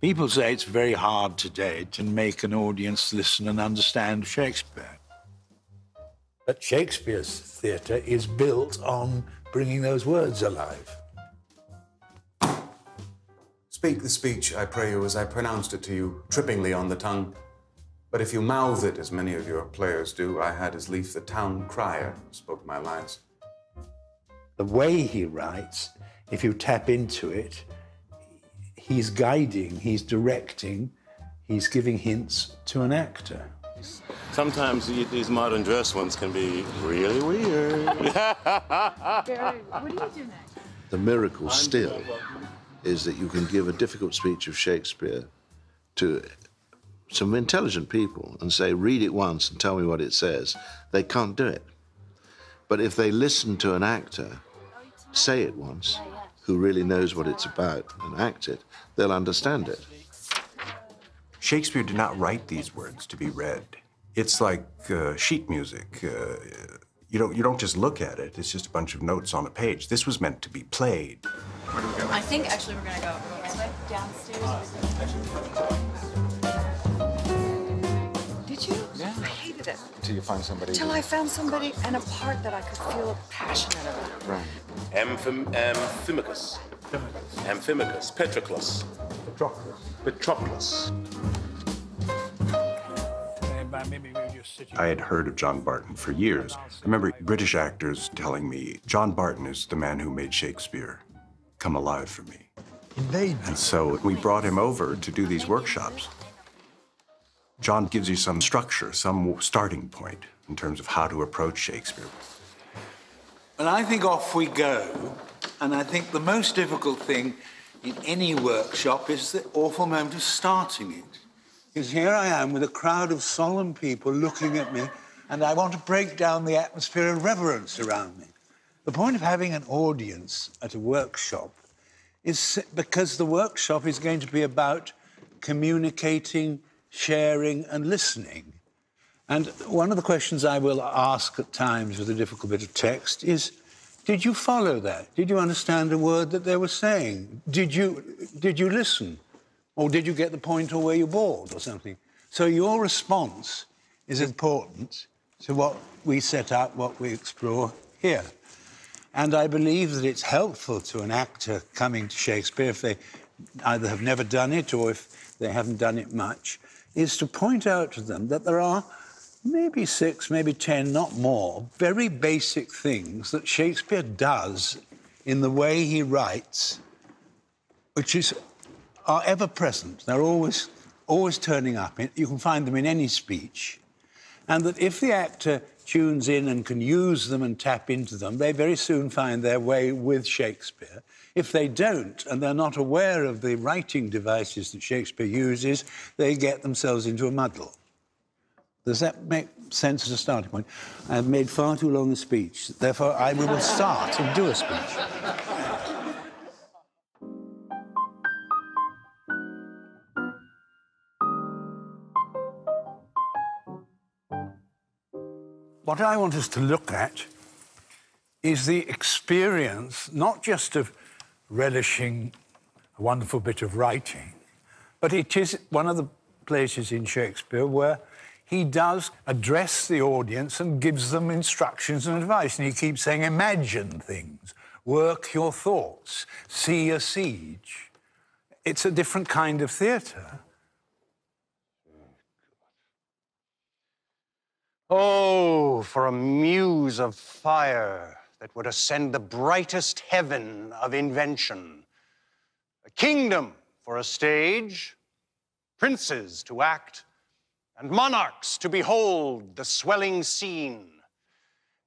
People say it's very hard today to make an audience listen and understand Shakespeare. But Shakespeare's theatre is built on bringing those words alive. Speak the speech, I pray you, as I pronounced it to you, trippingly on the tongue. But if you mouth it, as many of your players do, I had as lief the town crier spoke my lines. The way he writes, if you tap into it, he's guiding, he's directing, he's giving hints to an actor. Sometimes these modern dress ones can be really weird. Barry, what do you do next? The miracle still is that you can give a difficult speech of Shakespeare to some intelligent people and say, read it once and tell me what it says. They can't do it. But if they listen to an actor say it once, who really knows what it's about and act it, they'll understand it. Shakespeare did not write these words to be read. It's like sheet music. You don't just look at it. It's just a bunch of notes on a page. This was meant to be played. Where do we go? I think actually we're going to go this way, downstairs. Did you? Yeah. I hated it. Till you find somebody. Till I found somebody and a part that I could feel passionate about. Right. Amphimachus. Amphimachus. Patroclus. Patroclus. Patroclus. I had heard of John Barton for years. I remember British actors telling me, John Barton is the man who made Shakespeare come alive for me. And so we brought him over to do these workshops. John gives you some structure, some starting point in terms of how to approach Shakespeare. And I think off we go. And I think the most difficult thing in any workshop is the awful moment of starting it. Because here I am with a crowd of solemn people looking at me, and I want to break down the atmosphere of reverence around me. The point of having an audience at a workshop is because the workshop is going to be about communicating, sharing, and listening. And one of the questions I will ask at times with a difficult bit of text is, did you follow that? Did you understand a word that they were saying? Did you listen? Or did you get the point, or were you bored, or something? So your response is important to what we set out, what we explore here. And I believe that it's helpful to an actor coming to Shakespeare, if they either have never done it or if they haven't done it much, is to point out to them that there are maybe 6, maybe 10, not more, very basic things that Shakespeare does in the way he writes, which is... are ever-present. They're always turning up. You can find them in any speech. And that if the actor tunes in and can use them and tap into them, they very soon find their way with Shakespeare. If they don't, and they're not aware of the writing devices that Shakespeare uses, they get themselves into a muddle. Does that make sense as a starting point? I have made far too long a speech. Therefore, I will start and do a speech. What I want us to look at is the experience, not just of relishing a wonderful bit of writing, but it is one of the places in Shakespeare where he does address the audience and gives them instructions and advice. And he keeps saying, imagine things, work your thoughts, see a siege. It's a different kind of theatre. Oh, for a muse of fire that would ascend the brightest heaven of invention. A kingdom for a stage, princes to act, and monarchs to behold the swelling scene.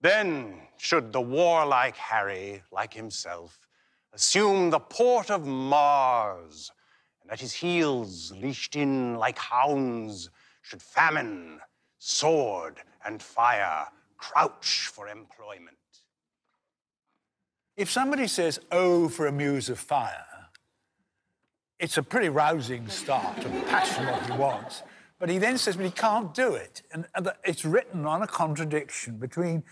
Then should the warlike Harry, like himself, assume the port of Mars, and at his heels, leashed in like hounds, should famine, sword, and fire crouch for employment. If somebody says, oh, for a muse of fire, it's a pretty rousing start and passion what he wants. But he then says, but he can't do it. And it's written on a contradiction between,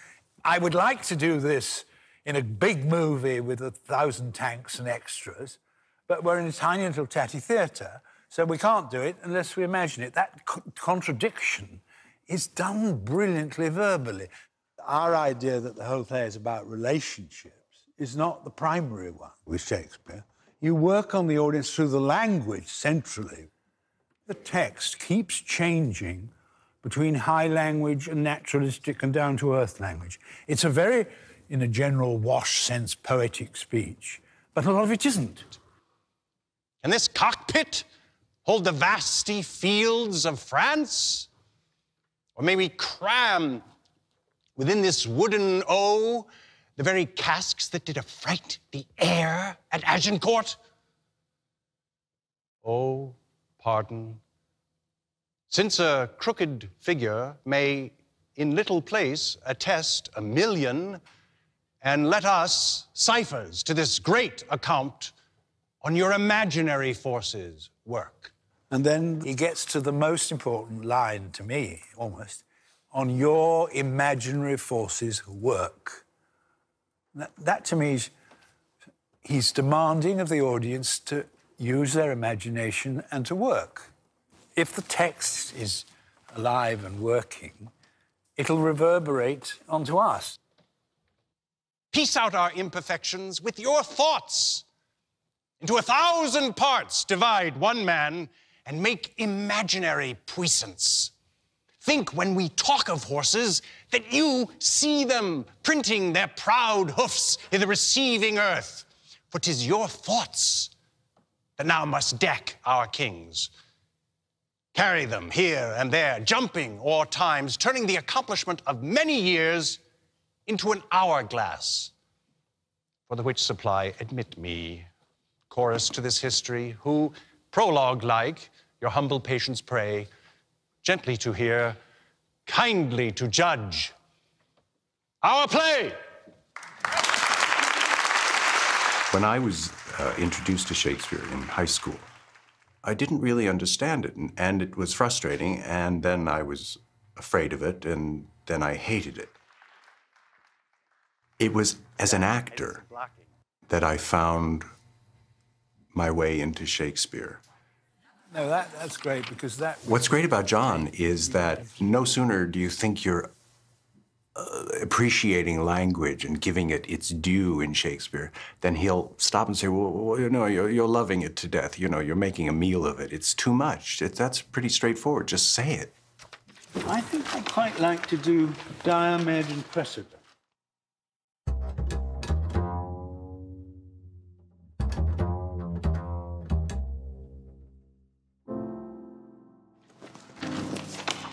I would like to do this in a big movie with 1,000 tanks and extras, but we're in a tiny little tatty theatre, So we can't do it unless we imagine it. That contradiction is done brilliantly verbally. Our idea that the whole play is about relationships is not the primary one with Shakespeare. You work on the audience through the language centrally. The text keeps changing between high language and naturalistic and down-to-earth language. It's a very, in a general wash sense, poetic speech, but a lot of it isn't. Can this cockpit hold the vasty fields of France? Or may we cram within this wooden O the very casks that did affright the air at Agincourt? Oh, pardon. Since a crooked figure may in little place attest a million, and let us ciphers to this great account on your imaginary forces work. And then he gets to the most important line to me, almost, on your imaginary forces work. That to me is, he's demanding of the audience to use their imagination and to work. If the text is alive and working, it'll reverberate onto us. Piece out our imperfections with your thoughts. Into 1,000 parts divide one man and make imaginary puissance. Think when we talk of horses that you see them printing their proud hoofs in the receiving earth, for 'tis your thoughts that now must deck our kings. Carry them here and there, jumping o'er times, turning the accomplishment of many years into an hourglass, for the which supply admit me, chorus to this history, who, prologue-like, your humble patience pray, gently to hear, kindly to judge. Our play! When I was introduced to Shakespeare in high school, I didn't really understand it, and it was frustrating, and then I was afraid of it, and then I hated it. It was as an actor that I found my way into Shakespeare. No, that's great, because that... What's great about John is that no sooner do you think you're appreciating language and giving it its due in Shakespeare, then he'll stop and say, well, you know, you're loving it to death. You know, you're making a meal of it. It's too much. That's pretty straightforward. Just say it. I think I'd quite like to do Diomed and Cressida.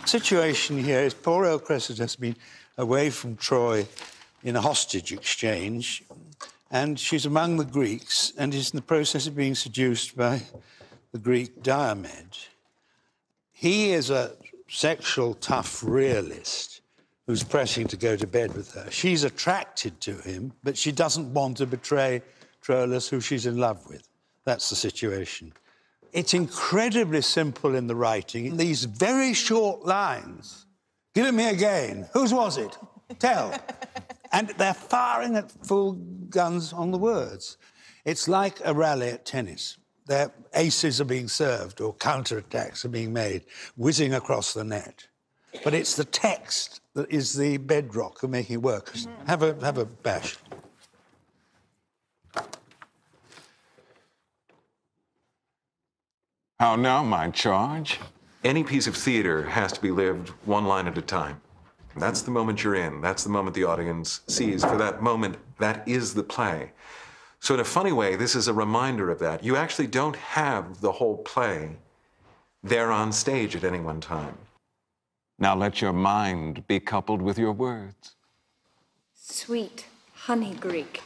The situation here is poor old Cressida has been away from Troy in a hostage exchange, and she's among the Greeks and is in the process of being seduced by the Greek Diomed. He is a sexual tough realist who's pressing to go to bed with her. She's attracted to him, but she doesn't want to betray Troilus, who she's in love with. That's the situation. It's incredibly simple in the writing. These very short lines. Give it me again. Whose was it? Tell. And they're firing at full guns on the words. It's like a rally at tennis. Their aces are being served or counterattacks are being made, whizzing across the net. But it's the text that is the bedrock of making it work. Have a bash. How now, my charge? Any piece of theater has to be lived one line at a time. That's the moment you're in. That's the moment the audience sees. For that moment, that is the play. So in a funny way, this is a reminder of that. You actually don't have the whole play there on stage at any one time. Now let your mind be coupled with your words. Sweet honey Greek.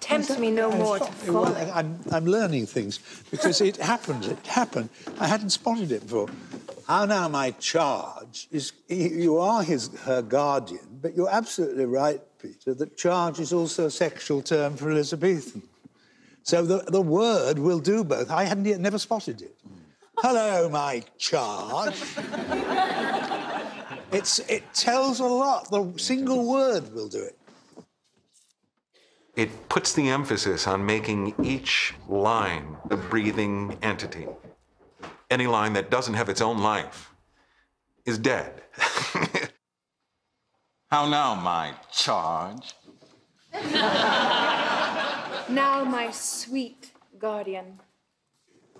Tempt me no more to follow. Well, I'm learning things, because it happened. It happened. I hadn't spotted it before. How now, my charge is... You are her guardian, but you're absolutely right, Peter, that charge is also a sexual term for Elizabethan. So the word will do both. I hadn't yet never spotted it. Hello, my charge. It tells a lot. The single word will do it. It puts the emphasis on making each line a breathing entity. any line that doesn't have its own life is dead. How now, my charge? Now, my sweet guardian.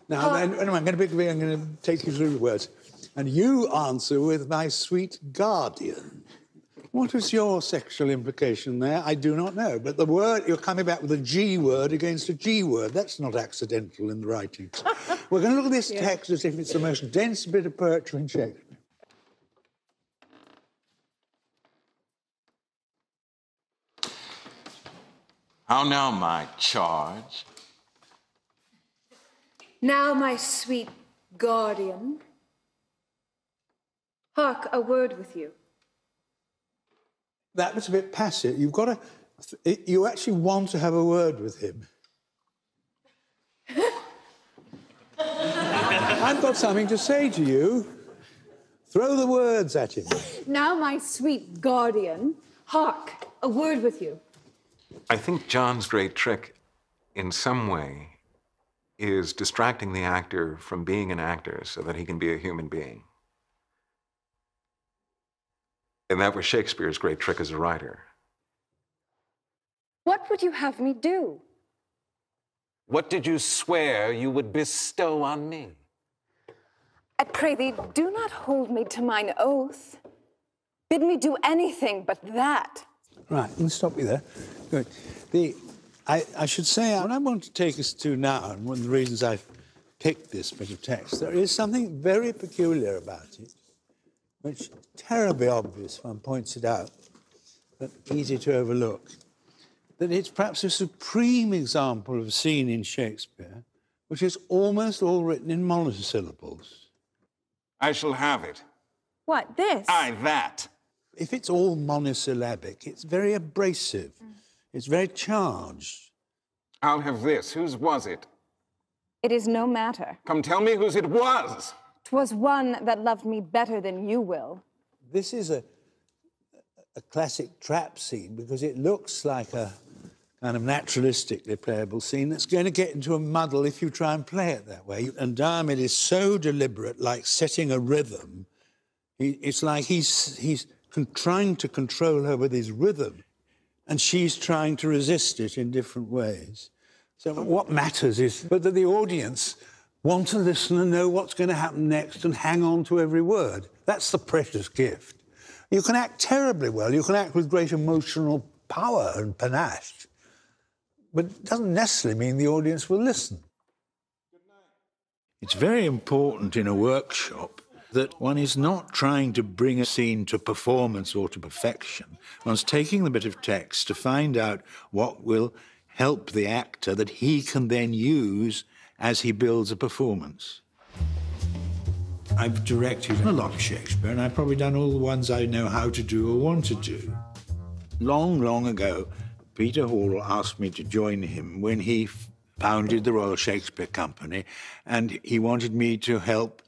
Now, anyway, I'm going to take you through the words. And you answer with my sweet guardian. What is your sexual implication there? I do not know. But the word, you're coming back with a G word against a G word. That's not accidental in the writings. We're going to look at this text as if it's the most dense bit of poetry in Shakespeare. How now, my charge? Now, my sweet guardian. Hark, a word with you. That was a bit passive. You've got to... You actually want to have a word with him. I've got something to say to you. Throw the words at him. Now, my sweet guardian, hark, a word with you. I think John's great trick, in some way, is distracting the actor from being an actor so that he can be a human being. And that was Shakespeare's great trick as a writer. What would you have me do? What did you swear you would bestow on me? I pray thee, do not hold me to mine oath. Bid me do anything but that. Right, let's stop you there. Good. I should say, what I want to take us to now, and one of the reasons I've picked this bit of text, there is something very peculiar about it, which is terribly obvious when one points it out, but easy to overlook, that it's perhaps a supreme example of a scene in Shakespeare which is almost all written in monosyllables. I shall have it. What, this? Aye, that. If it's all monosyllabic, it's very abrasive. It's very charged. I'll have this. Whose was it? It is no matter. Come tell me whose it was. 'Twas one that loved me better than you will. This is a classic trap scene because it looks like a kind of naturalistically playable scene that's going to get into a muddle if you try and play it that way. And Diomed is so deliberate, like setting a rhythm. It's like he's trying to control her with his rhythm, and she's trying to resist it in different ways. So what matters is but that the audience want to listen and know what's going to happen next and hang on to every word. That's the precious gift. You can act terribly well. You can act with great emotional power and panache, but it doesn't necessarily mean the audience will listen. It's very important in a workshop that one is not trying to bring a scene to performance or to perfection. One's taking the bit of text to find out what will help the actor that he can then use as he builds a performance. I've directed a lot of Shakespeare, and I've probably done all the ones I know how to do or want to do. Long, long ago, Peter Hall asked me to join him when he founded the Royal Shakespeare Company, and he wanted me to help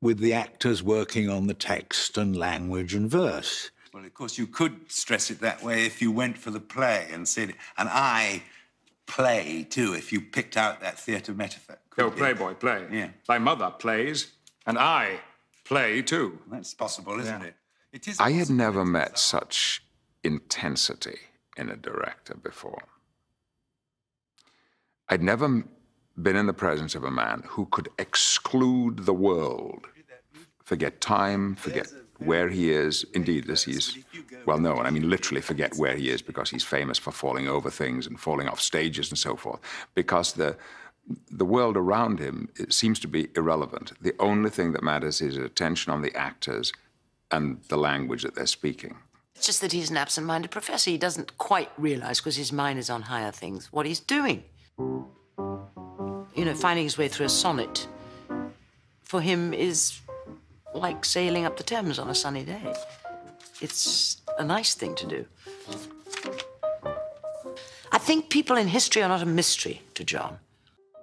with the actors working on the text and language and verse. Well, of course, you could stress it that way if you went for the play and said, and I play, too, if you picked out that theatre metaphor. Oh, playboy, play. Yeah. Thy mother plays, and I play, too. That's possible, isn't it? It is. I had never met such intensity in a director before. I'd never been in the presence of a man who could exclude the world, forget time, forget where he is. Indeed, as he's well known, I mean, literally forget where he is because he's famous for falling over things and falling off stages and so forth, because the world around him, it seems to be irrelevant. The only thing that matters is attention on the actors and the language that they're speaking. It's just that he's an absent-minded professor. He doesn't quite realise, because his mind is on higher things, what he's doing. You know, finding his way through a sonnet, for him, is like sailing up the Thames on a sunny day. It's a nice thing to do. I think people in history are not a mystery to John.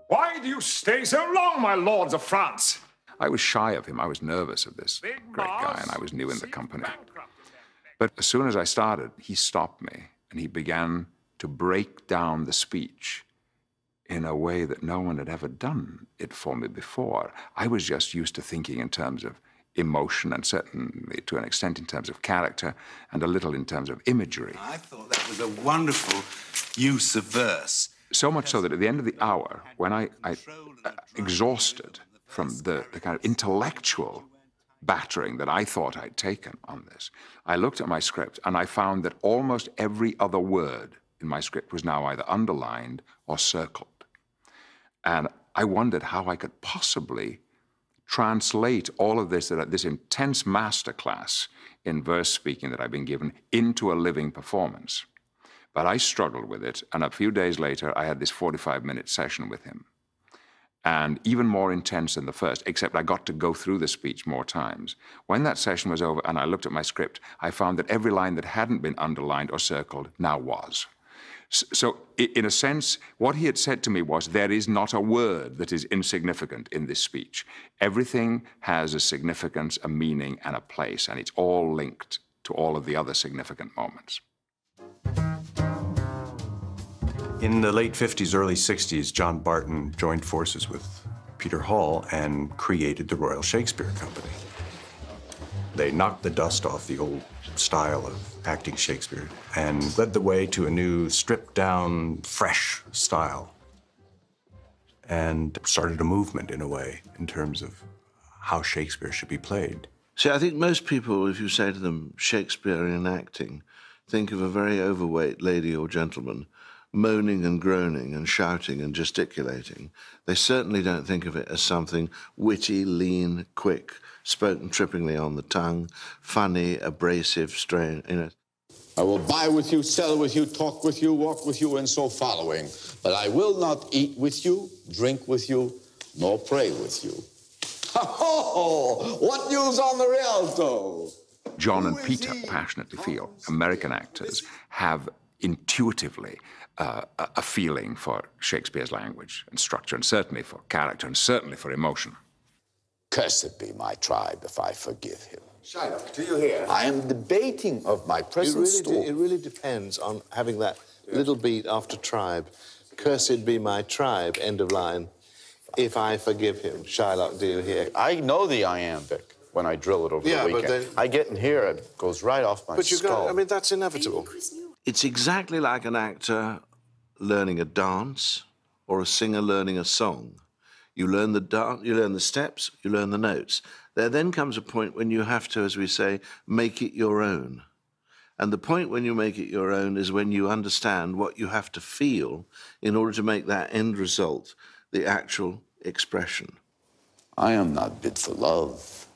Why do you stay so long, my lords of France? I was shy of him. I was nervous of this great guy, and I was new in the company. But as soon as I started, he stopped me, and he began to break down the speech in a way that no one had ever done it for me before. I was just used to thinking in terms of emotion and certainly to an extent in terms of character and a little in terms of imagery. I thought that was a wonderful use of verse. So much so that at the end of the hour, when I exhausted from the kind of intellectual battering that I thought I'd taken on this, I looked at my script and I found that almost every other word in my script was now either underlined or circled. And I wondered how I could possibly translate all of this intense masterclass in verse speaking that I've been given into a living performance. But I struggled with it, and a few days later, I had this 45-minute session with him. And even more intense than the first, except I got to go through the speech more times. When that session was over and I looked at my script, I found that every line that hadn't been underlined or circled now was. So in a sense, what he had said to me was, there is not a word that is insignificant in this speech. Everything has a significance, a meaning, and a place, and it's all linked to all of the other significant moments. In the late 50s, early 60s, John Barton joined forces with Peter Hall and created the Royal Shakespeare Company. They knocked the dust off the old style of acting Shakespeare and led the way to a new stripped-down, fresh style, and started a movement, in a way, in terms of how Shakespeare should be played. See, I think most people, if you say to them Shakespearean acting, think of a very overweight lady or gentleman moaning and groaning and shouting and gesticulating. They certainly don't think of it as something witty, lean, quick, spoken trippingly on the tongue, funny, abrasive, strain, you know. I will buy with you, sell with you, talk with you, walk with you, and so following. But I will not eat with you, drink with you, nor pray with you. Oh, what news on the Rialto? John and Peter passionately feel American actors have intuitively a feeling for Shakespeare's language and structure, and certainly for character, and certainly for emotion. Cursed be my tribe if I forgive him. Shylock, do you hear? I am debating of my present storm. It really depends on having that little beat after tribe. Cursed be my tribe, end of line, if I forgive him. Shylock, do you hear? I know the iambic when I drill it over the weekend. But then I get in here, it goes right off my skull. But I mean, that's inevitable. It's exactly like an actor learning a dance or a singer learning a song. You learn the dance, you learn the steps, you learn the notes. There then comes a point when you have to, as we say, make it your own. And the point when you make it your own is when you understand what you have to feel in order to make that end result the actual expression. I am not bid for love.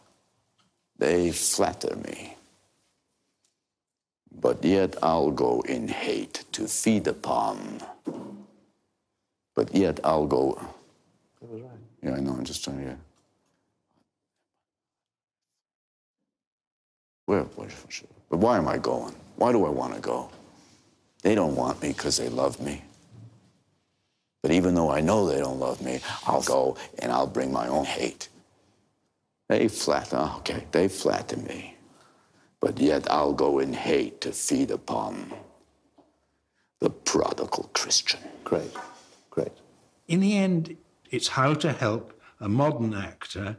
They flatter me. But yet I'll go in hate to feed upon. But yet I'll go... That was right. Yeah, I know, I'm just trying to... But why am I going? Why do I want to go? They don't want me because they love me. But even though I know they don't love me, I'll go and I'll bring my own hate. They flatter, okay, they flatter me. But yet I'll go in hate to feed upon the prodigal Christian. Great, great. In the end, it's how to help a modern actor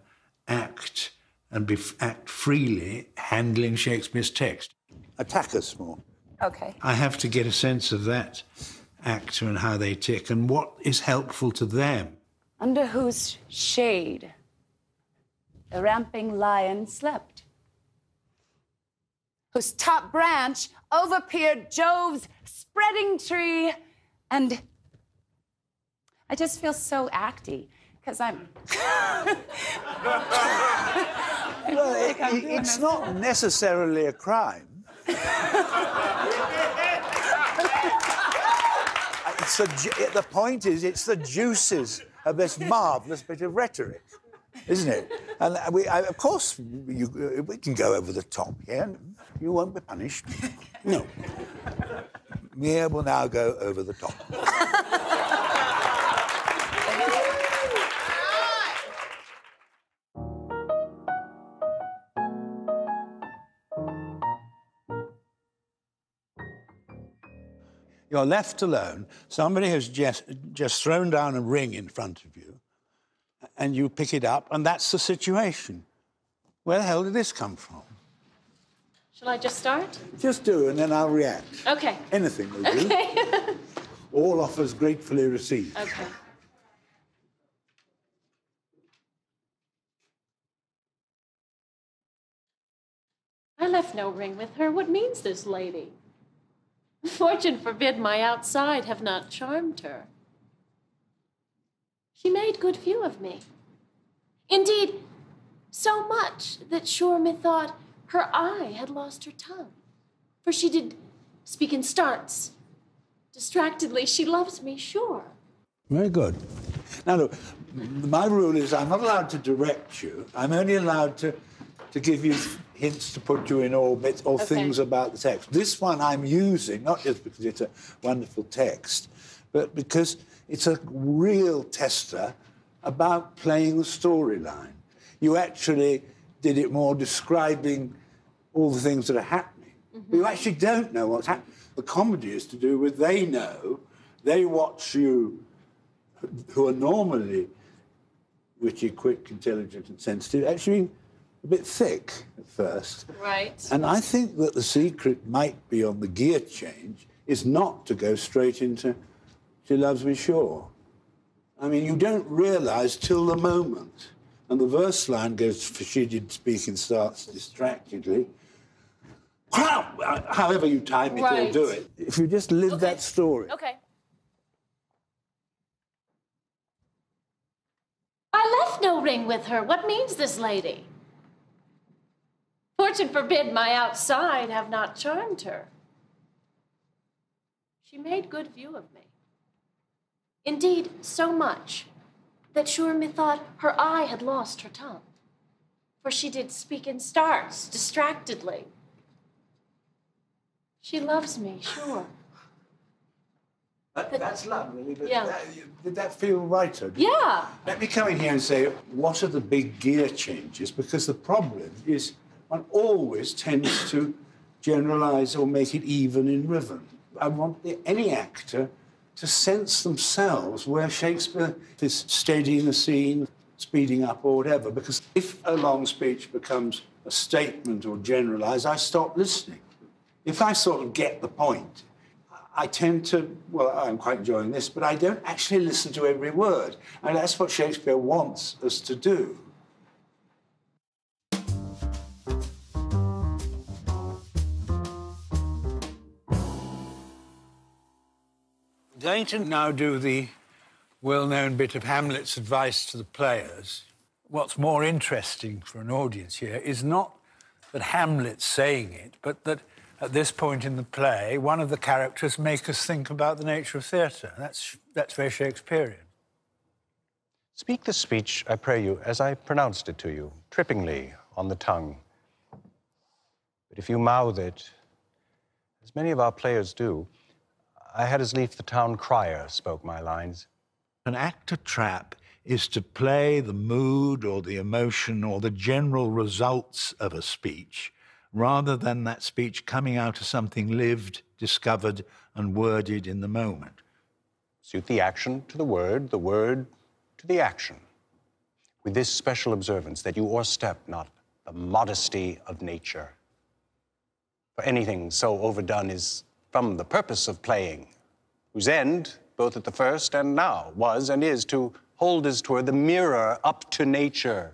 act and act freely, handling Shakespeare's text. Attack us more. Okay. I have to get a sense of that actor and how they tick and what is helpful to them. Under whose shade the ramping lion slept, whose top branch overpeered Jove's spreading tree. And I just feel so acty, because I'm... Well, it's not necessarily a crime. The point is, it's the juices of this marvellous bit of rhetoric, isn't it? And of course, we can go over the top here. And you won't be punished. No. Mia will now go over the top. You're left alone. Somebody has just thrown down a ring in front of you, and you pick it up, and that's the situation. Where the hell did this come from? Shall I just start? Just do, and then I'll react. OK. Anything will do. OK. All offers gratefully received. OK. I left no ring with her. What means this lady? Fortune forbid my outside have not charmed her. She made good view of me. Indeed, so much that sure methought her eye had lost her tongue, for she did speak in starts. Distractedly, she loves me, sure. Very good. Now, look, my rule is I'm not allowed to direct you. I'm only allowed to give you hints to put you in orbit or things about the text. This one I'm using, not just because it's a wonderful text, but because it's a real tester about playing the storyline. You actually did it more describing all the things that are happening. Mm-hmm. You actually don't know what's happening. The comedy is to do with they know, they watch you, who are normally witty, quick, intelligent and sensitive, actually a bit thick at first. Right. And I think that the secret might be on the gear change is not to go straight into she loves me sure. I mean, you don't realise till the moment. And the verse line goes, for she did speak and starts distractedly. However you time it, you'll do it. If you just live that story. OK. I left no ring with her. What means this lady? Fortune forbid my outside have not charmed her. She made good view of me. Indeed, so much that sure methought her eye had lost her tongue, for she did speak in starts, distractedly. She loves me, sure. That's love, really, but yeah. Did that feel right? Yeah. Let me come in here and say, what are the big gear changes? Because the problem is one always tends to generalise or make it even and riven. I want any actor to sense themselves where Shakespeare is steadying the scene, speeding up or whatever, because if a long speech becomes a statement or generalised, I stop listening. If I sort of get the point, I tend to, well, I'm quite enjoying this, but I don't actually listen to every word. And that's what Shakespeare wants us to do. I'm going to now do the well-known bit of Hamlet's advice to the players. What's more interesting for an audience here is not that Hamlet's saying it, but that at this point in the play, one of the characters makes us think about the nature of theatre. That's very Shakespearean. Speak the speech, I pray you, as I pronounced it to you, trippingly on the tongue. But if you mouth it, as many of our players do, I had as lief the town crier spoke my lines. An actor trap is to play the mood or the emotion or the general results of a speech, rather than that speech coming out of something lived, discovered, and worded in the moment. Suit the action to the word to the action, with this special observance that you o'erstep not the modesty of nature. For anything so overdone is from the purpose of playing, whose end, both at the first and now, was and is to hold as 'twere the mirror up to nature,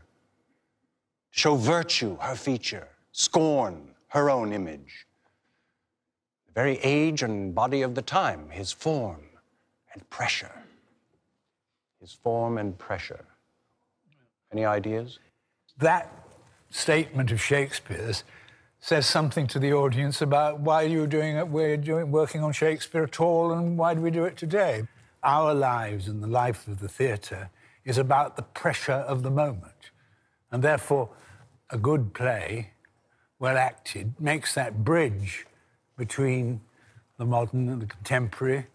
to show virtue her feature, scorn her own image, the very age and body of the time, his form and pressure. His form and pressure. Any ideas? That statement of Shakespeare's says something to the audience about why you're doing it, we're working on Shakespeare at all, and why do we do it today? Our lives and the life of the theatre is about the pressure of the moment. And therefore, a good play, well acted, makes that bridge between the modern and the contemporary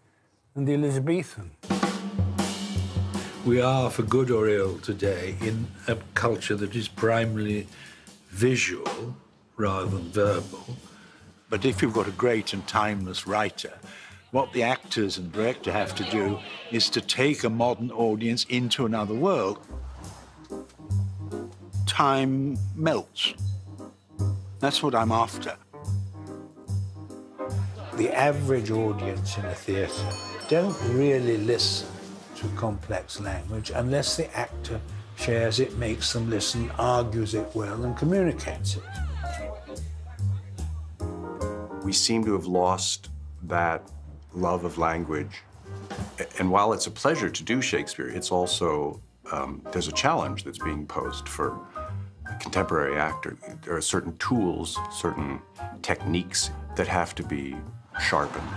and the Elizabethan. We are, for good or ill today, in a culture that is primarily visual, rather than verbal. But if you've got a great and timeless writer what the actors and director have to do is to take a modern audience into another world. Time melts. That's what I'm after. The average audience in a theatre don't really listen to complex language unless the actor shares it, makes them listen, argues it well, and communicates it. We seem to have lost that love of language. And while it's a pleasure to do Shakespeare, it's also, there's a challenge that's being posed for a contemporary actor. There are certain tools, certain techniques that have to be sharpened.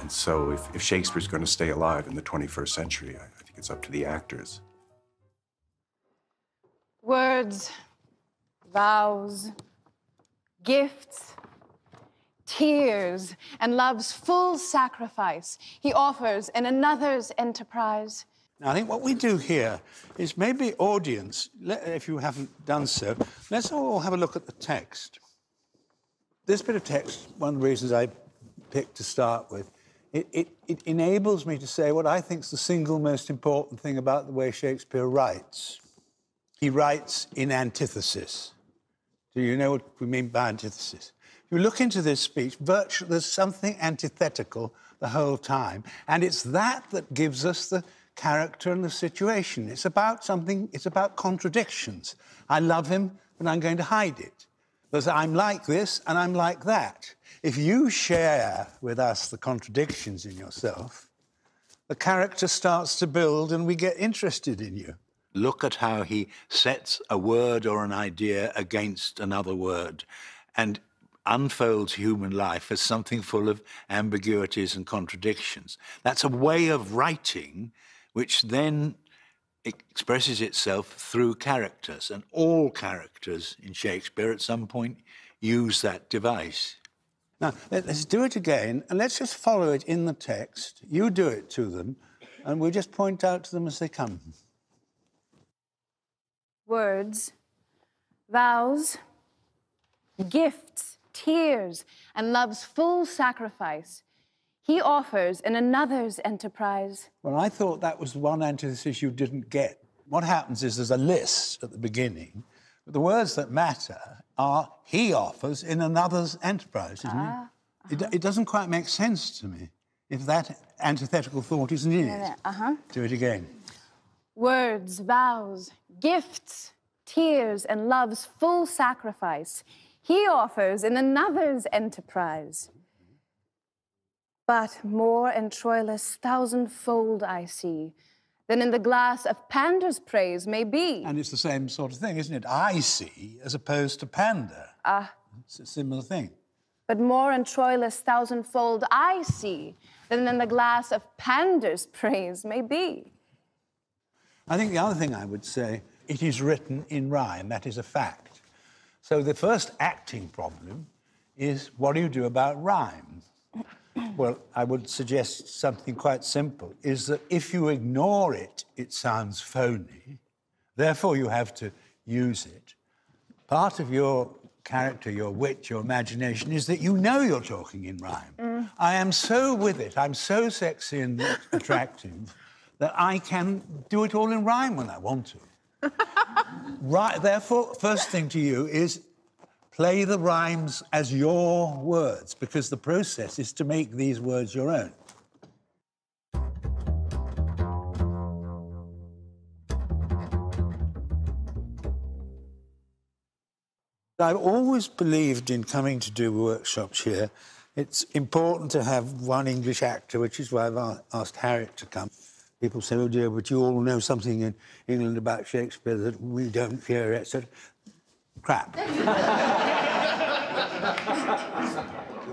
And so if Shakespeare's going to stay alive in the 21st century, I think it's up to the actors. Words, vows, gifts, tears, and love's full sacrifice he offers in another's enterprise. Now, I think what we do here is maybe audience, if you haven't done so, let's all have a look at the text. This bit of text, one of the reasons I picked to start with, it enables me to say what I think is the single most important thing about the way Shakespeare writes. He writes in antithesis. Do you know what we mean by antithesis? If you look into this speech, virtually there's something antithetical the whole time, and it's that gives us the character and the situation. It's about something, it's about contradictions. I love him, but I'm going to hide it. There's I'm like this and I'm like that. If you share with us the contradictions in yourself, the character starts to build and we get interested in you. Look at how he sets a word or an idea against another word and unfolds human life as something full of ambiguities and contradictions. That's a way of writing which then expresses itself through characters, and all characters in Shakespeare at some point use that device. Now, let's do it again, and let's just follow it in the text. You do it to them, and we'll just point out to them as they come. Words, vows, gifts, tears, and love's full sacrifice he offers in another's enterprise. Well, I thought that was one antithesis you didn't get. What happens is there's a list at the beginning, but the words that matter are he offers in another's enterprise, isn't it? It doesn't quite make sense to me if that antithetical thought isn't in it. Do it again. Words, vows, gifts, tears, and love's full sacrifice he offers in another's enterprise. But more in Troilus thousandfold I see than in the glass of Pandar's praise may be. And it's the same sort of thing, isn't it? I see as opposed to Pandar. It's a similar thing. But more in Troilus thousandfold I see than in the glass of Pandar's praise may be. I think the other thing I would say, it is written in rhyme, that is a fact. So the first acting problem is, what do you do about rhyme? Well, I would suggest something quite simple, is that if you ignore it, it sounds phony. Therefore, you have to use it. Part of your character, your wit, your imagination, is that you know you're talking in rhyme. I am so with it, I'm so sexy and attractive that I can do it all in rhyme when I want to. Right, therefore, first thing to you is play the rhymes as your words, because the process is to make these words your own. I've always believed in coming to do workshops here. It's important to have one English actor, which is why I've asked Harriet to come. People say, oh dear, but you all know something in England about Shakespeare that we don't hear, etc. Crap.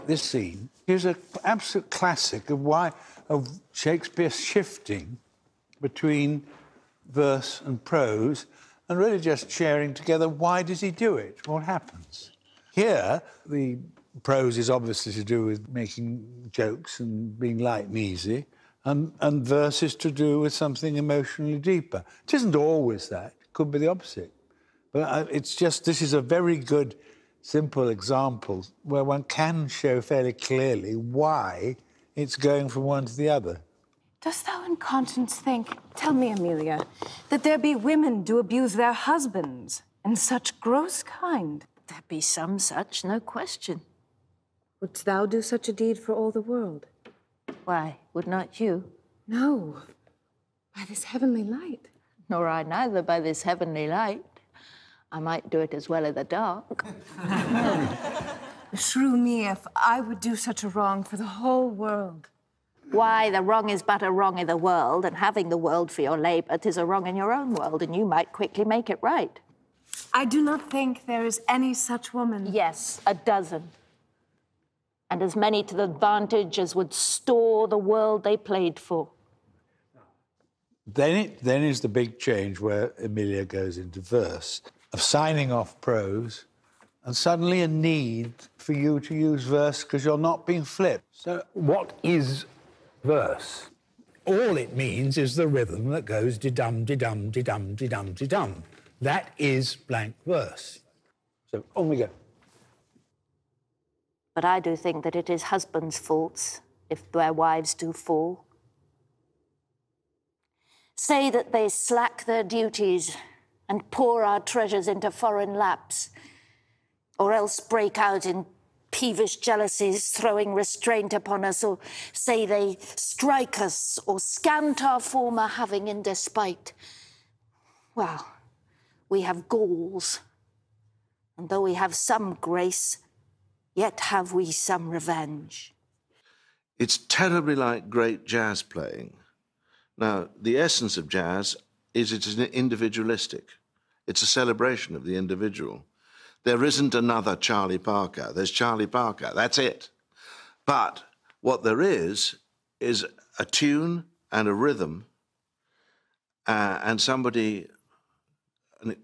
This scene is an absolute classic of Shakespeare shifting between verse and prose and really just sharing together, why does he do it? What happens? Here, the prose is obviously to do with making jokes and being light and easy, and verse is to do with something emotionally deeper. It isn't always that. It could be the opposite. But it's just, this is a very good simple examples where one can show fairly clearly why it's going from one to the other. Dost thou in conscience think, tell me, Amelia, that there be women do abuse their husbands in such gross kind? There be some such, no question. Wouldst thou do such a deed for all the world? Why, would not you? No, by this heavenly light. Nor I neither, by this heavenly light. I might do it as well in the dark. Shrew me if I would do such a wrong for the whole world. Why, the wrong is but a wrong in the world, and having the world for your labour, 'tis a wrong in your own world, and you might quickly make it right. I do not think there is any such woman. Yes, a dozen. And as many to the advantage as would store the world they played for. Then is the big change where Amelia goes into verse, of signing off prose, and suddenly a need for you to use verse because you're not being flipped. So what is verse? All it means is the rhythm that goes de-dum, de-dum, de-dum, de-dum, de-dum. That is blank verse. So on we go. But I do think that it is husbands' faults if their wives do fall. Say that they slack their duties and pour our treasures into foreign laps, or else break out in peevish jealousies, throwing restraint upon us, or say they strike us or scant our former having in despite. Well, we have galls, and though we have some grace, yet have we some revenge. It's terribly like great jazz playing. Now, the essence of jazz is it is individualistic. It's a celebration of the individual. There isn't another Charlie Parker. There's Charlie Parker. That's it. But what there is a tune and a rhythm and somebody, an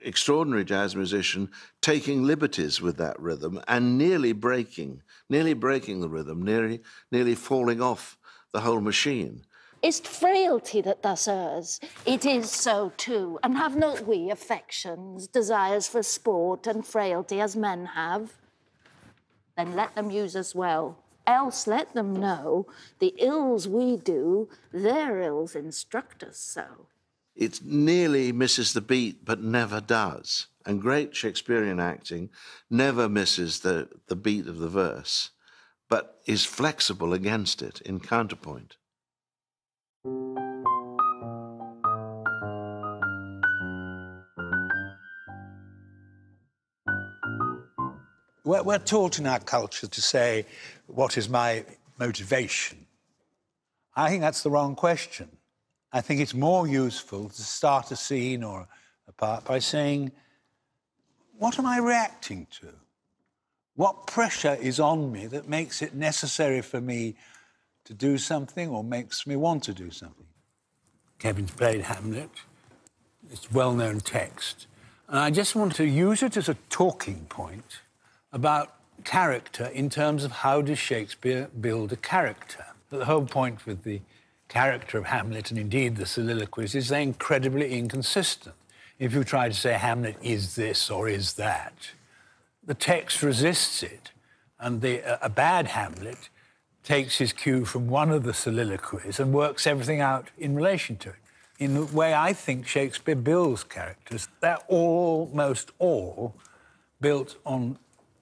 extraordinary jazz musician, taking liberties with that rhythm and nearly breaking the rhythm, nearly falling off the whole machine. Is frailty that thus errs? It is so too, and have not we affections, desires for sport and frailty as men have? Then let them use us well, else let them know the ills we do, their ills instruct us so. It nearly misses the beat, but never does. And great Shakespearean acting never misses the beat of the verse, but is flexible against it in counterpoint. We're taught in our culture to say, what is my motivation? I think that's the wrong question. I think it's more useful to start a scene or a part by saying, what am I reacting to? What pressure is on me that makes it necessary for me to do something or makes me want to do something? Kevin's played Hamlet. It's a well-known text. And I just want to use it as a talking point about character in terms of how does Shakespeare build a character. But the whole point with the character of Hamlet, and indeed the soliloquies, is they're incredibly inconsistent. If you try to say Hamlet is this or is that, the text resists it, and a bad Hamlet takes his cue from one of the soliloquies and works everything out in relation to it. In the way I think Shakespeare builds characters, they're almost all built on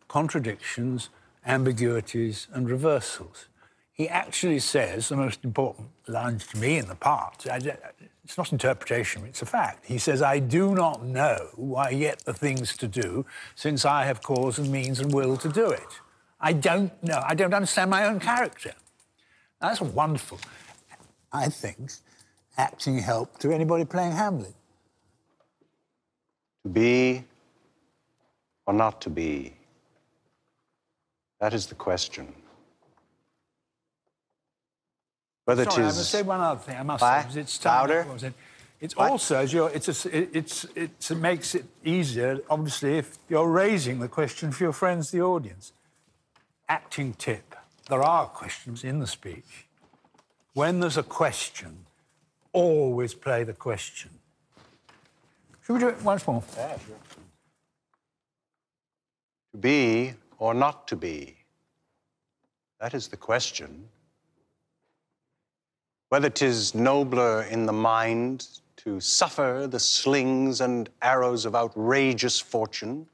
contradictions, ambiguities, and reversals. He actually says, the most important lines to me in the part, it's not interpretation, it's a fact. He says, I do not know why yet the things to do, since I have cause and means and will to do it. I don't know, I don't understand my own character. Now, that's wonderful, I think, acting help to anybody playing Hamlet. To be or not to be. That is the question. Whether sorry, it is I must say one other thing. I must say, because it's time louder. It's black. Also, it makes it easier, obviously, if you're raising the question for your friends, the audience. Acting tip. There are questions in the speech. When there's a question, always play the question. Should we do it once more? Yeah, sure. To be or not to be? That is the question. Whether 'tis nobler in the mind to suffer the slings and arrows of outrageous fortune,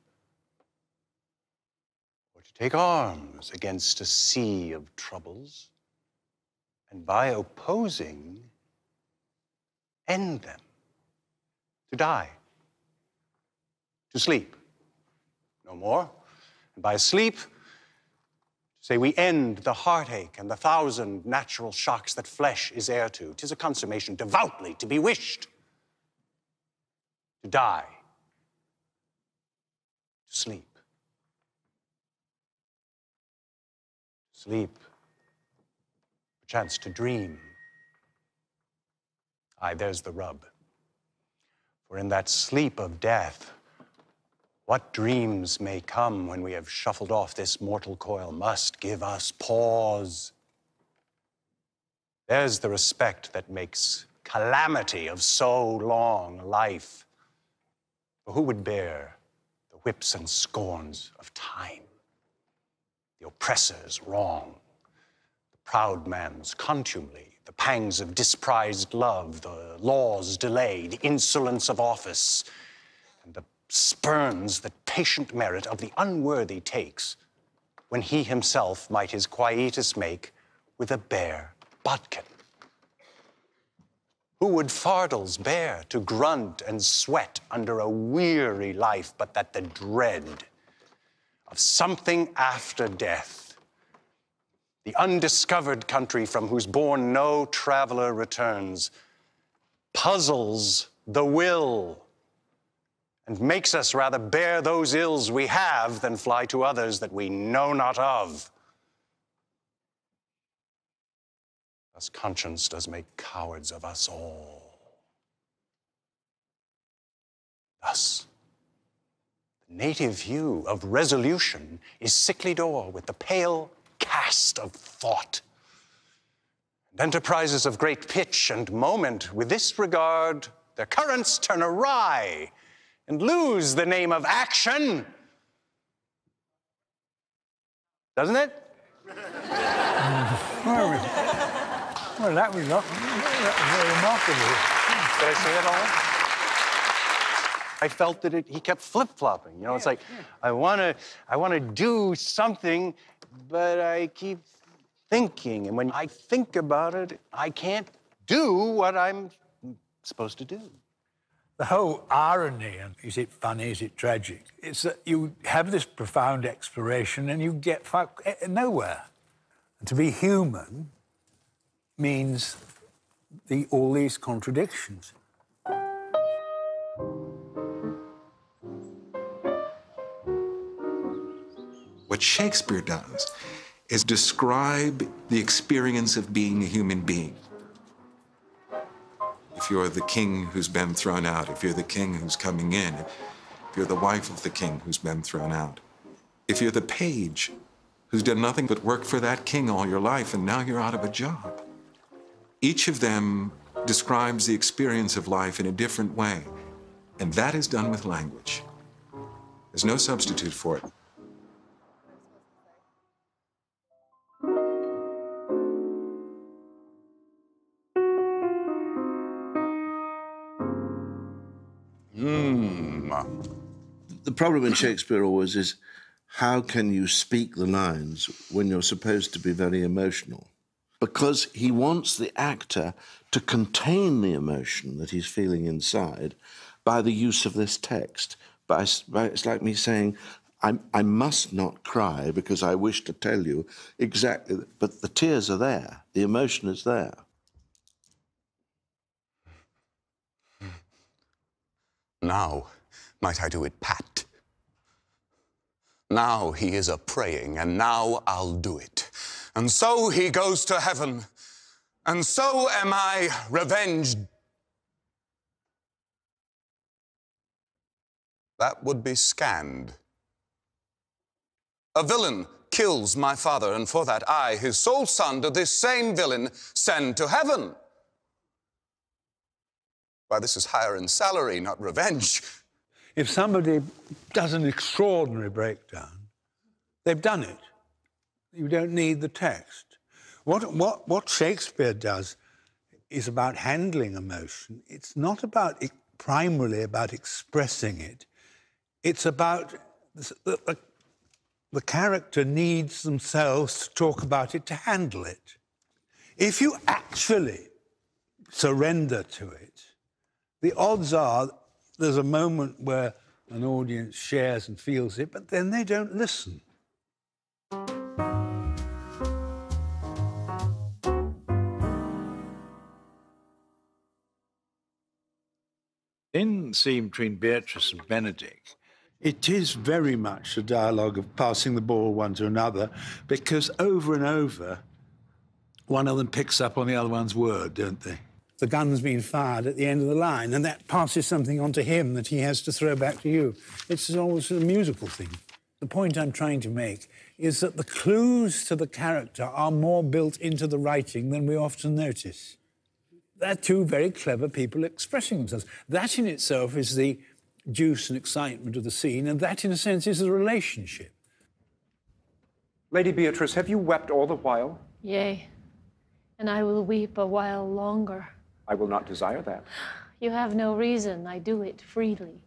or to take arms against a sea of troubles, and by opposing, end them, to die, to sleep, no more, and by sleep, say we end the heartache and the 1,000 natural shocks that flesh is heir to. 'Tis a consummation devoutly to be wished. To die. To sleep. To sleep. Perchance to dream. Aye, there's the rub. For in that sleep of death, what dreams may come when we have shuffled off this mortal coil must give us pause. There's the respect that makes calamity of so long life. For who would bear the whips and scorns of time? The oppressor's wrong, the proud man's contumely, the pangs of disprized love, the law's delay, the insolence of office, and the spurns that patient merit of the unworthy takes, when he himself might his quietus make with a bare bodkin. Who would fardels bear to grunt and sweat under a weary life, but that the dread of something after death, the undiscovered country from whose bourne no traveller returns, puzzles the will and makes us rather bear those ills we have than fly to others that we know not of. Thus conscience does make cowards of us all. Thus, the native hue of resolution is sicklied o'er with the pale cast of thought. And enterprises of great pitch and moment, with this regard, their currents turn awry, and lose the name of action. Doesn't it? Well, that was remarkable. Did I say that all? I felt that he kept flip-flopping. You know, it's like, I wanna do something, but I keep thinking. And when I think about it, I can't do what I'm supposed to do. The whole irony, and is it funny, is it tragic, it's that you have this profound exploration and you get nowhere. And to be human means all these contradictions. What Shakespeare does is describe the experience of being a human being. If you're the king who's been thrown out, if you're the king who's coming in, if you're the wife of the king who's been thrown out, if you're the page who's done nothing but work for that king all your life and now you're out of a job. Each of them describes the experience of life in a different way, and that is done with language. There's no substitute for it. The problem in Shakespeare always is, how can you speak the lines when you're supposed to be very emotional? Because he wants the actor to contain the emotion that he's feeling inside by the use of this text. It's like me saying, I must not cry because I wish to tell you exactly, but the tears are there, the emotion is there. Now might I do it, Pat? Now he is a-praying, and now I'll do it. And so he goes to heaven, and so am I revenged. That would be scanned. A villain kills my father, and for that I, his sole son, do this same villain send to heaven. Why, this is higher in salary, not revenge. If somebody does an extraordinary breakdown, They've done it. You don't need the text. What Shakespeare does is about handling emotion. It's not about primarily about expressing it. It's about the character needs themselves to talk about it, to handle it. If you actually surrender to it, the odds are there's a moment where an audience shares and feels it, but then they don't listen. In the scene between Beatrice and Benedick, it is very much a dialogue of passing the ball one to another, because over and over, one of them picks up on the other one's word, don't they? The gun's been fired at the end of the line, and that passes something on to him that he has to throw back to you. It's always a musical thing. The point I'm trying to make is that the clues to the character are more built into the writing than we often notice. They're two very clever people expressing themselves. That in itself is the juice and excitement of the scene, and that, in a sense, is the relationship. Lady Beatrice, have you wept all the while? Yea, and I will weep a while longer. I will not desire that. You have no reason. I do it freely.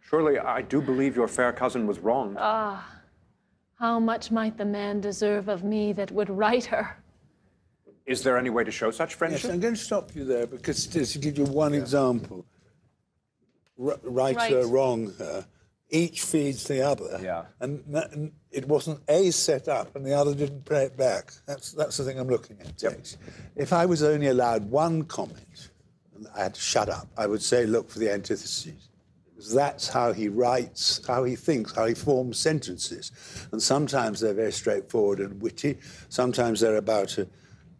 Surely I do believe your fair cousin was wronged. Ah, how much might the man deserve of me that would right her? Is there any way to show such friendship? Yes, I'm going to stop you there, because just to give you one example. Right her, wrong her, each feeds the other. Yeah. And it wasn't A set up and the other didn't pay it back. That's the thing I'm looking at. Yep. If I was only allowed one comment, and I had to shut up, I would say, look for the antitheses. Because that's how he writes, how he thinks, how he forms sentences. And sometimes they're very straightforward and witty. Sometimes they're about a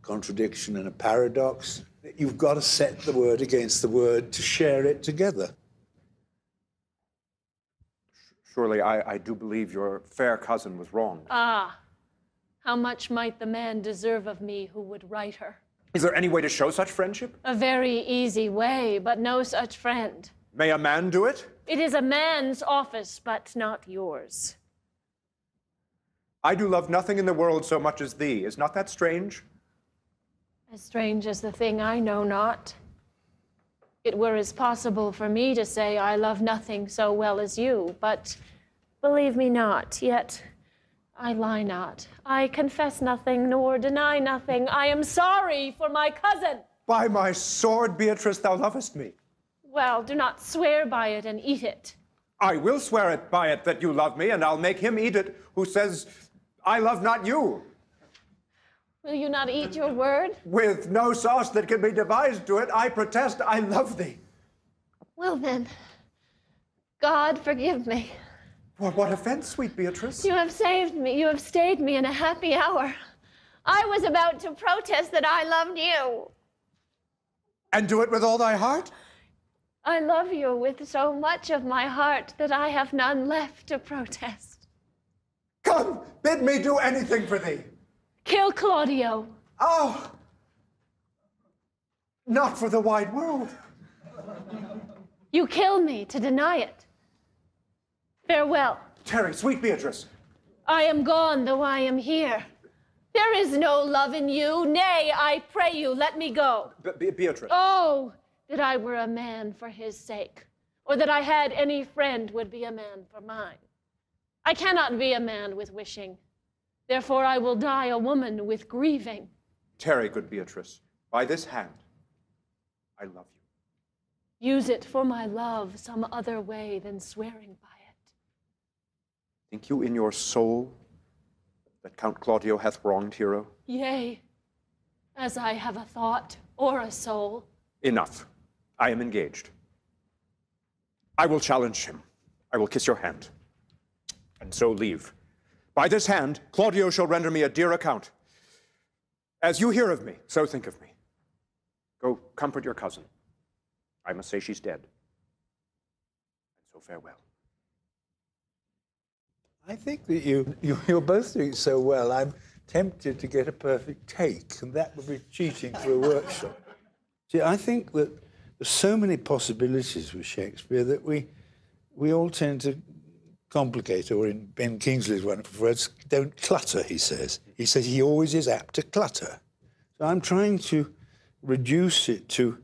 contradiction and a paradox. You've got to set the word against the word to share it together. Surely I do believe your fair cousin was wronged. Ah, how much might the man deserve of me who would right her? Is there any way to show such friendship? A very easy way, but no such friend. May a man do it? It is a man's office, but not yours. I do love nothing in the world so much as thee. Is not that strange? As strange as the thing I know not. It were as possible for me to say I love nothing so well as you, but believe me not, yet I lie not. I confess nothing, nor deny nothing. I am sorry for my cousin. By my sword, Beatrice, thou lovest me. Well, do not swear by it and eat it. I will swear it by it that you love me, and I'll make him eat it who says, I love not you. Will you not eat your word? With no sauce that can be devised to it, I protest I love thee. Well then, God forgive me. What offense, sweet Beatrice? You have saved me. You have stayed me in a happy hour. I was about to protest that I loved you. And do it with all thy heart? I love you with so much of my heart that I have none left to protest. Come, bid me do anything for thee. Kill Claudio. Oh! Not for the wide world. You kill me to deny it. Farewell. Tarry, sweet Beatrice. I am gone, though I am here. There is no love in you. Nay, I pray you, let me go. Beatrice. Oh, that I were a man for his sake, or that I had any friend would be a man for mine. I cannot be a man with wishing. Therefore, I will die a woman with grieving. Tarry, good Beatrice, by this hand, I love you. Use it for my love some other way than swearing by it. Think you in your soul that Count Claudio hath wronged Hero? Yea, as I have a thought or a soul. Enough. I am engaged. I will challenge him. I will kiss your hand, and so leave. By this hand, Claudio shall render me a dear account. As you hear of me, so think of me. Go comfort your cousin. I must say she's dead. And so farewell. I think that you're both doing so well. I'm tempted to get a perfect take, and that would be cheating for a workshop. See, I think that there's so many possibilities with Shakespeare that we all tend to complicated, or in Ben Kingsley's wonderful words, don't clutter, he says. He says he always is apt to clutter. So I'm trying to reduce it to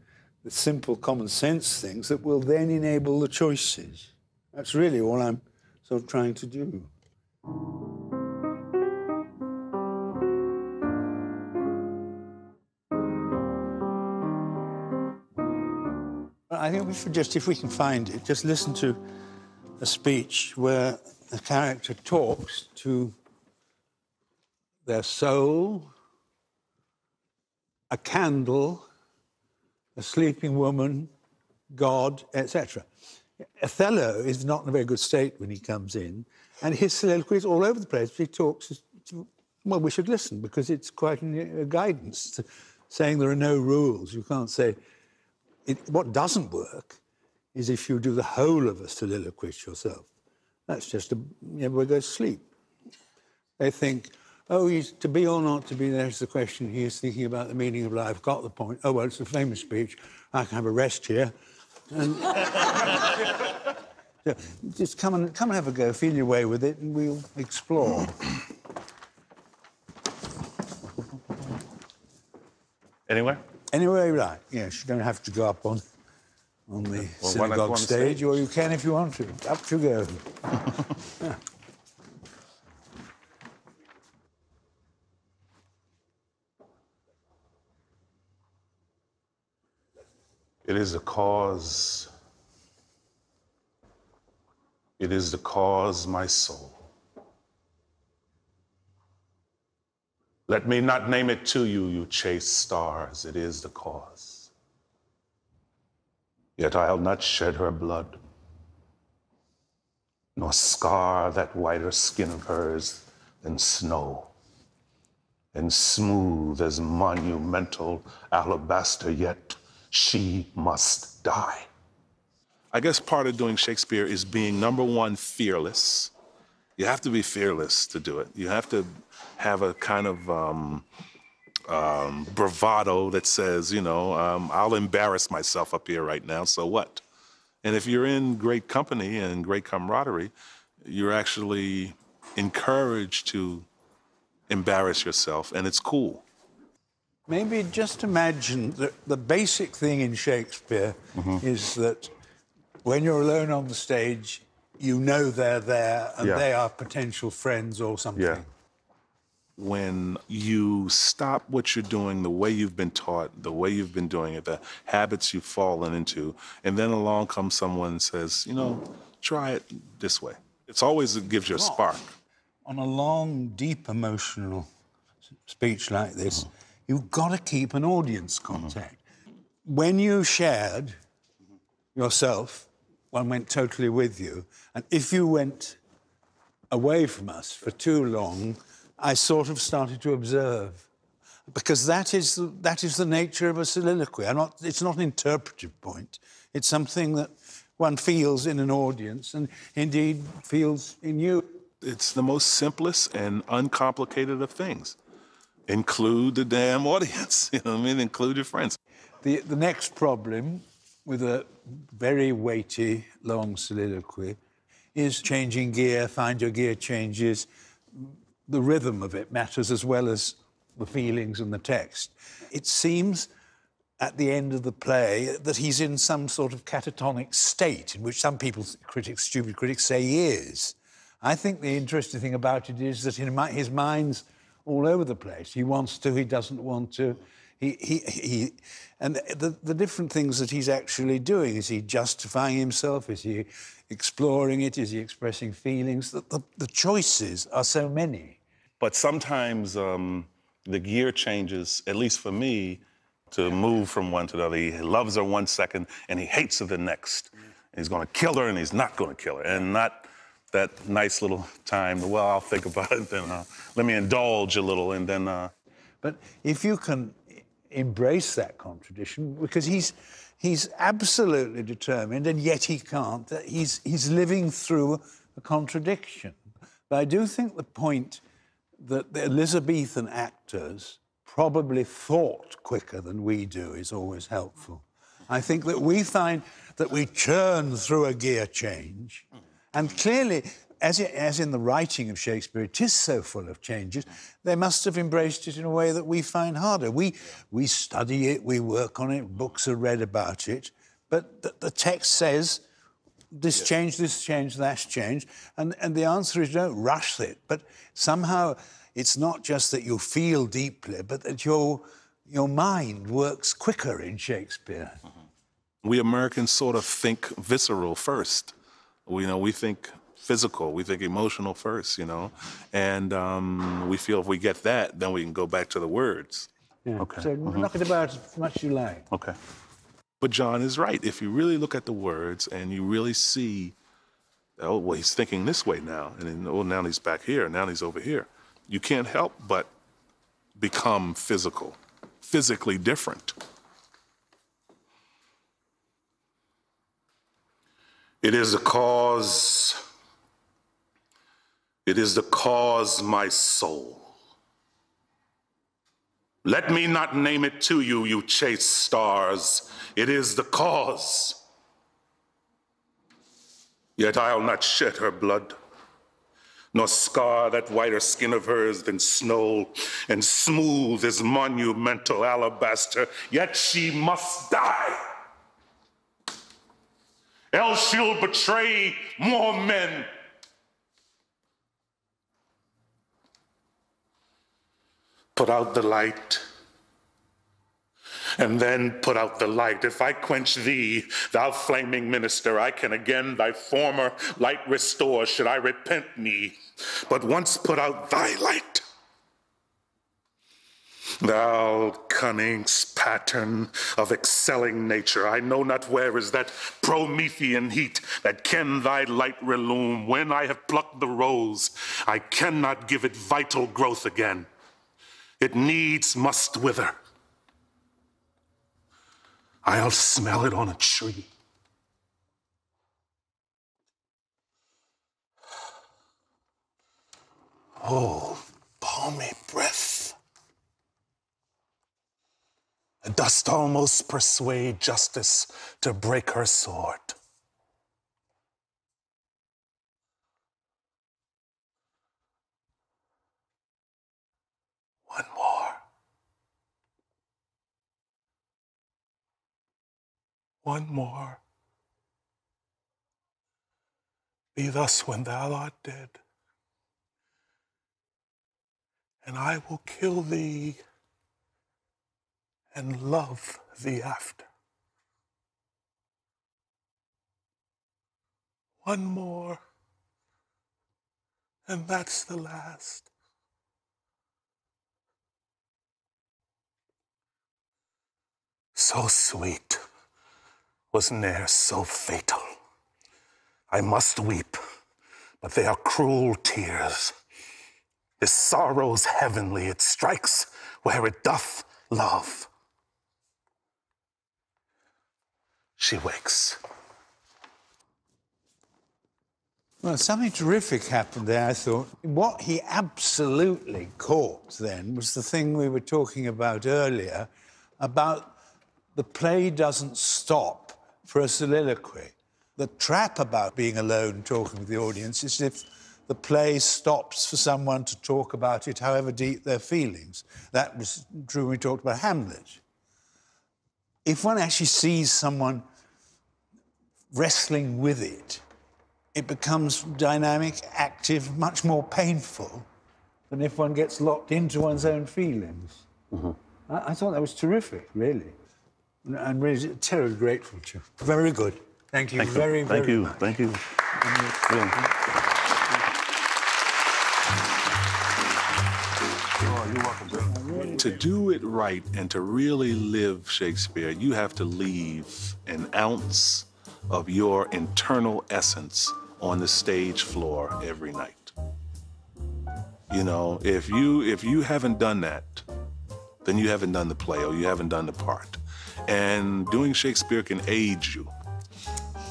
the simple common sense things that will then enable the choices. That's really all I'm sort of trying to do. I think we should just, if we can find it, just listen to a speech where the character talks to their soul, a candle, a sleeping woman, God, etc. Othello is not in a very good state when he comes in, and his soliloquy is all over the place. He talks, well, we should listen, because it's quite a guidance, saying there are no rules. You can't say... what doesn't work is if you do the whole of a soliloquy to yourself. That's just a... everybody goes to sleep. They think, oh, he's to be or not to be, there's the question. He is thinking about the meaning of life, got the point. Oh, well, it's a famous speech. I can have a rest here. And so just come and have a go, feel your way with it, and we'll explore. Anywhere? Anywhere you like, yes. You don't have to go up on the synagogue stage, or you can if you want to. Up you go. Yeah. It is the cause. It is the cause, my soul. Let me not name it to you, you chaste stars. It is the cause. Yet I'll not shed her blood, nor scar that whiter skin of hers than snow, and smooth as monumental alabaster, yet she must die. I guess part of doing Shakespeare is being, number one, fearless. You have to be fearless to do it. You have to have a kind of bravado that says, you know, I'll embarrass myself up here right now, so what? And if you're in great company and great camaraderie, you're actually encouraged to embarrass yourself, and it's cool. Maybe just imagine that the basic thing in Shakespeare is that when you're alone on the stage, you know they're there, and they are potential friends or something. Yeah. When you stop what you're doing, the way you've been taught, the way you've been doing it, the habits you've fallen into, and then along comes someone and says, you know, try it this way. It's always, it gives you a spark. On a long, deep, emotional speech like this, you've got to keep an audience contact. When you shared yourself, one went totally with you. And if you went away from us for too long, I sort of started to observe. Because that is the nature of a soliloquy. It's not an interpretive point. It's something that one feels in an audience and indeed feels in you. It's the most simplest and uncomplicated of things. Include the damn audience, you know what I mean? Include your friends. The next problem with a very weighty, long soliloquy is changing gear, find your gear changes. The rhythm of it matters as well as the feelings and the text. It seems at the end of the play that he's in some sort of catatonic state in which some people, critics, stupid critics, say he is. I think the interesting thing about it is that his mind's all over the place. He wants to, he doesn't want to. And the different things that he's actually doing, is he justifying himself? Is he exploring it? Is he expressing feelings? The choices are so many. But sometimes the gear changes, at least for me, to move from one to the other. He loves her one second and he hates her the next. He's going to kill her and he's not going to kill her. And not that nice little time, well, I'll think about it, then let me indulge a little and then... But if you can... embrace that contradiction, because he's absolutely determined, and yet he can't. He's living through a contradiction. But I do think the point that the Elizabethan actors probably thought quicker than we do is always helpful. I think that we find that we churn through a gear change, and clearly as in the writing of Shakespeare, it is so full of changes, they must have embraced it in a way that we find harder. We study it, we work on it, books are read about it, but the text says this change, this change, that change, and the answer is don't rush it. But somehow it's not just that you feel deeply, but that your mind works quicker in Shakespeare. Mm-hmm. We Americans sort of think visceral first. We think physical, we think emotional first, and we feel if we get that, then we can go back to the words. Yeah. Okay. So knock it about as much as you like. Okay. But John is right. If you really look at the words and you really see, oh, well, he's thinking this way now, and then, oh, now he's back here, now he's over here. You can't help but become physical, physically different. It is a cause, it is the cause, my soul. Let me not name it to you, you chase stars. It is the cause. Yet I'll not shed her blood, nor scar that whiter skin of hers than snow, and smooth as monumental alabaster, yet she must die. Else she'll betray more men. Put out the light, and then put out the light. If I quench thee, thou flaming minister, I can again thy former light restore, should I repent me. But once put out thy light, thou cunning pattern of excelling nature, I know not where is that Promethean heat that can thy light relume. When I have plucked the rose, I cannot give it vital growth again. It needs must wither. I'll smell it on a tree. Oh, balmy breath. Dost almost persuade justice to break her sword. One more. One more. Be thus when thou art dead, and I will kill thee and love thee after. One more, and that's the last. So sweet was ne'er so fatal. I must weep, but they are cruel tears. This sorrow's heavenly, it strikes where it doth love. She wakes. Well, something terrific happened there, I thought. What he absolutely caught then was the thing we were talking about earlier, about the play doesn't stop for a soliloquy. The trap about being alone talking with the audience is if the play stops for someone to talk about it, however deep their feelings. That was true when we talked about Hamlet. If one actually sees someone wrestling with it, it becomes dynamic, active, much more painful than if one gets locked into one's own feelings. Mm-hmm. I thought that was terrific, really. And I'm really terribly grateful to you. Very good. Thank you very much. Thank you. Oh, you're welcome, Bill. To do it right and to really live Shakespeare, you have to leave an ounce of your internal essence on the stage floor every night. If you haven't done that, then you haven't done the play or you haven't done the part. And doing Shakespeare can age you.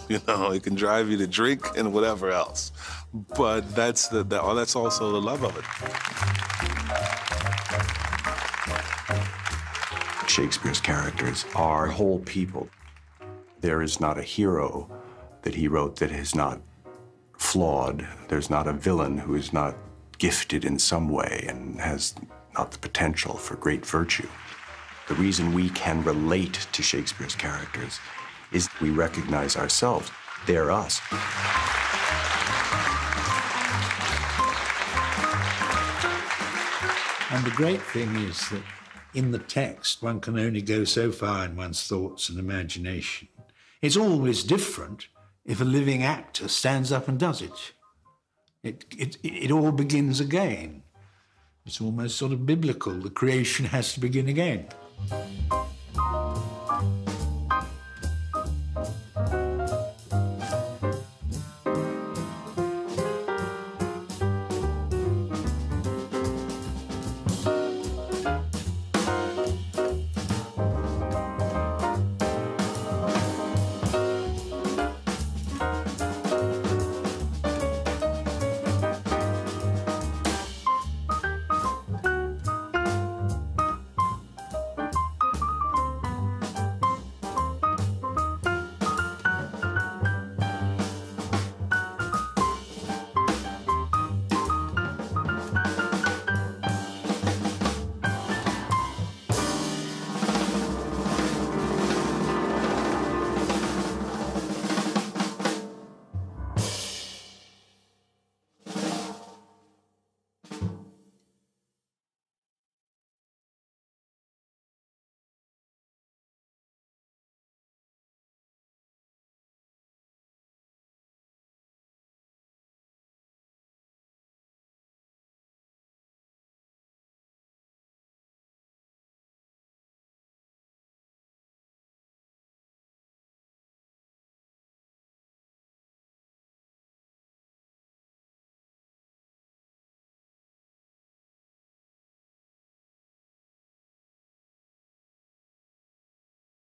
It can drive you to drink and whatever else. But that's also the love of it. Shakespeare's characters are whole people. There is not a hero that he wrote that is not flawed. There's not a villain who is not gifted in some way and has not the potential for great virtue. The reason we can relate to Shakespeare's characters is we recognize ourselves. They're us. And the great thing is that in the text, one can only go so far in one's thoughts and imagination. It's always different if a living actor stands up and does it. It all begins again. It's almost sort of biblical. The creation has to begin again.